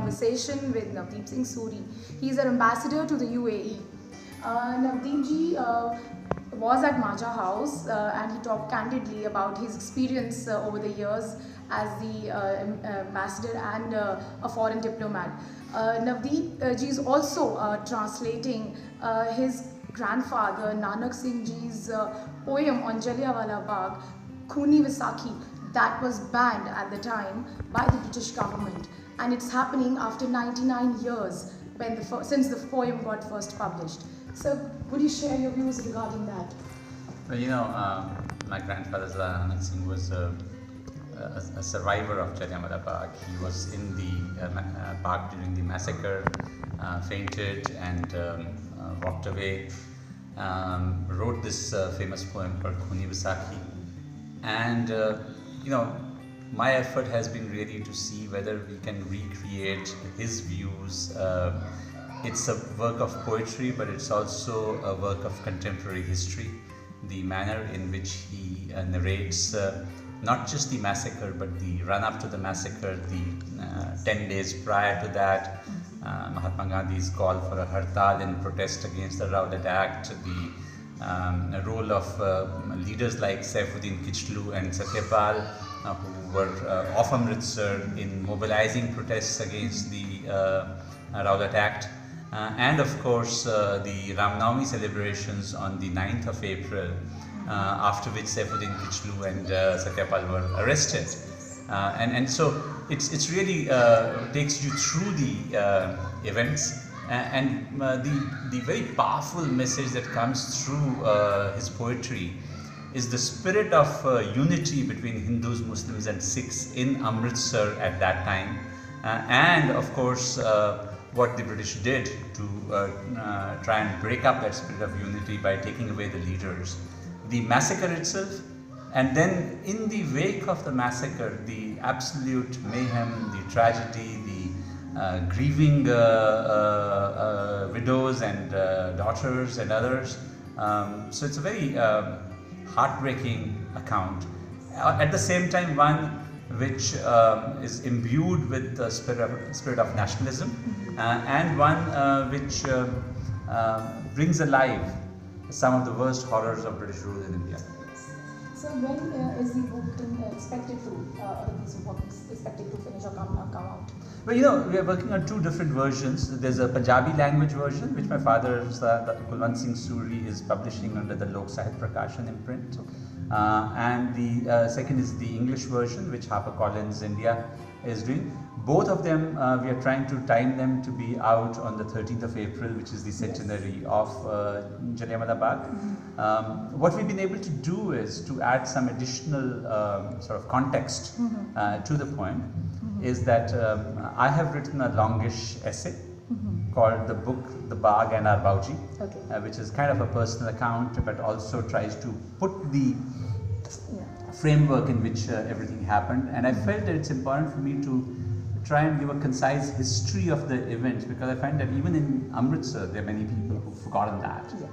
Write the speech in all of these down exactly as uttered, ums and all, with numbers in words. conversation with Navdeep Singh Suri. He is an ambassador to the U A E. Uh, Navdeep ji uh, was at Maja House uh, and he talked candidly about his experience uh, over the years as the uh, ambassador and uh, a foreign diplomat. Uh, Navdeep uh, ji is also uh, translating uh, his grandfather Nanak Singh ji's uh, poem on Jallianwala Bagh, Khuni Visakhi, that was banned at the time by the British government, and it's happening after ninety-nine years when the since the poem got first published. So would you share your views regarding that? Well, you know, uh, my grandfather Nanak Singh was a, a, a survivor of Jallianwala Bagh. He was in the uh, uh, Bagh during the massacre, uh, fainted and um, uh, walked away, um, wrote this uh, famous poem called Khuni Visakhi. And uh, you know, my effort has been really to see whether we can recreate his views. Uh, it's a work of poetry, but it's also a work of contemporary history. The manner in which he uh, narrates uh, not just the massacre, but the run after the massacre, the uh, ten days prior to that, uh, Mahatma Gandhi's call for a hartal in protest against the Rowlatt Act, the Um, a role of uh, leaders like Saifuddin Kichlu and Satyapal, uh, who were uh, off Amritsar in mobilizing protests against the uh, Rowlatt Act, uh, and of course uh, the Ram Navami celebrations on the ninth of April, uh, after which Saifuddin Kichlu and uh, Satyapal were arrested, uh, and and so it's it's really uh, takes you through the uh, events. And uh, the, the very powerful message that comes through uh, his poetry is the spirit of uh, unity between Hindus, Muslims and Sikhs in Amritsar at that time, uh, and of course uh, what the British did to uh, uh, try and break up that spirit of unity by taking away the leaders. The massacre itself, and then in the wake of the massacre, the absolute mayhem, the tragedy, the Uh, grieving uh, uh, uh, widows and uh, daughters and others. Um, so it's a very uh, heartbreaking account. At the same time, one which um, is imbued with the spirit of, spirit of nationalism, uh, and one uh, which uh, uh, brings alive some of the worst horrors of British rule in India. So when uh, is the book expected to, uh, these books expected to finish or come, come out? Well, you know, we are working on two different versions. There's a Punjabi language version, which my father, Sat Kulwant Singh Suri, is publishing under the Lok Sahit Prakashan imprint. Okay. Uh, and the uh, second is the English version, which HarperCollins India is doing. Both of them, uh, we are trying to time them to be out on the thirteenth of April, which is the centenary yes. of uh, Jallianwala Bagh. Mm-hmm. Um, what we've been able to do is to add some additional um, sort of context mm-hmm. uh, to the poem, mm-hmm. is that um, I have written a longish essay mm-hmm. called The Book, The Bagh and Our Bauji, okay. uh, which is kind of a personal account, but also tries to put the yeah. framework in which uh, everything happened. And I felt that it's important for me to try and give a concise history of the event, because I find that even in Amritsar there are many people who've forgotten that. Yes.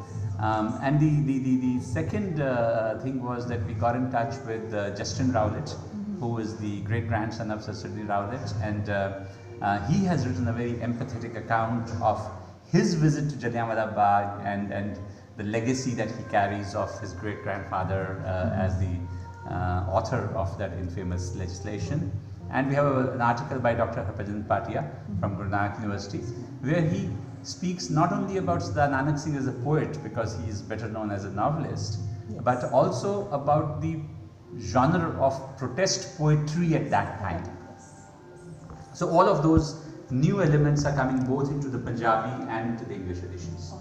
Um, and the, the, the, the second uh, thing was that we got in touch with uh, Justin Rowlatt, mm-hmm. who is the great-grandson of Sir Sidney Rowlatt, and uh, uh, he has written a very empathetic account of his visit to Jallianwala Bagh and, and the legacy that he carries of his great-grandfather uh, mm-hmm. as the uh, author of that infamous legislation. And we have a, an article by Doctor Hapajan Patia from Gurnahak University, where he speaks not only about Nanak Singh as a poet, because he is better known as a novelist, yes. but also about the genre of protest poetry at that time. So all of those new elements are coming both into the Punjabi and into the English editions.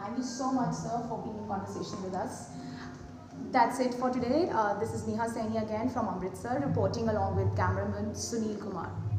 Thank you so much, sir, for being in conversation with us. That's it for today. Uh, this is Neha Saini again from Amritsar, reporting along with cameraman Sunil Kumar.